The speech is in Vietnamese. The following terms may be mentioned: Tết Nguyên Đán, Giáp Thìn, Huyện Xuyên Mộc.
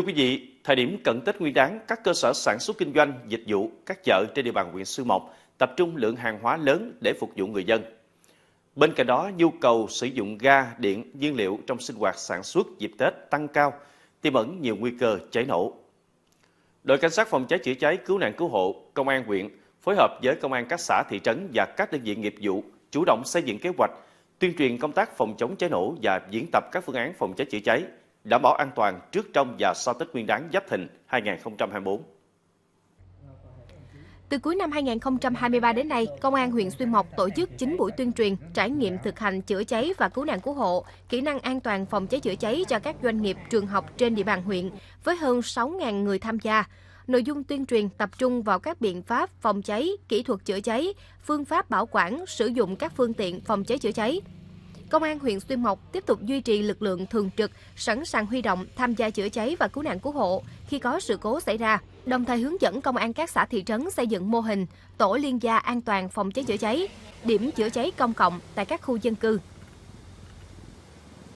Thưa quý vị, thời điểm cận Tết Nguyên Đán, các cơ sở sản xuất kinh doanh, dịch vụ, các chợ trên địa bàn huyện Xuyên Mộc tập trung lượng hàng hóa lớn để phục vụ người dân. Bên cạnh đó, nhu cầu sử dụng ga, điện, nhiên liệu trong sinh hoạt sản xuất dịp Tết tăng cao, tiềm ẩn nhiều nguy cơ cháy nổ. Đội Cảnh sát phòng cháy chữa cháy, cứu nạn cứu hộ, Công an huyện phối hợp với Công an các xã thị trấn và các đơn vị nghiệp vụ chủ động xây dựng kế hoạch, tuyên truyền công tác phòng chống cháy nổ và diễn tập các phương án phòng cháy chữa cháy, đảm bảo an toàn trước, trong và sau Tết Nguyên Đán Giáp Thìn 2024. Từ cuối năm 2023 đến nay, Công an huyện Xuyên Mộc tổ chức 9 buổi tuyên truyền, trải nghiệm thực hành chữa cháy và cứu nạn cứu hộ, kỹ năng an toàn phòng cháy chữa cháy cho các doanh nghiệp, trường học trên địa bàn huyện, với hơn 6.000 người tham gia. Nội dung tuyên truyền tập trung vào các biện pháp phòng cháy, kỹ thuật chữa cháy, phương pháp bảo quản, sử dụng các phương tiện phòng cháy chữa cháy. Công an huyện Xuyên Mộc tiếp tục duy trì lực lượng thường trực, sẵn sàng huy động tham gia chữa cháy và cứu nạn cứu hộ khi có sự cố xảy ra, đồng thời hướng dẫn công an các xã thị trấn xây dựng mô hình tổ liên gia an toàn phòng cháy chữa cháy, điểm chữa cháy công cộng tại các khu dân cư.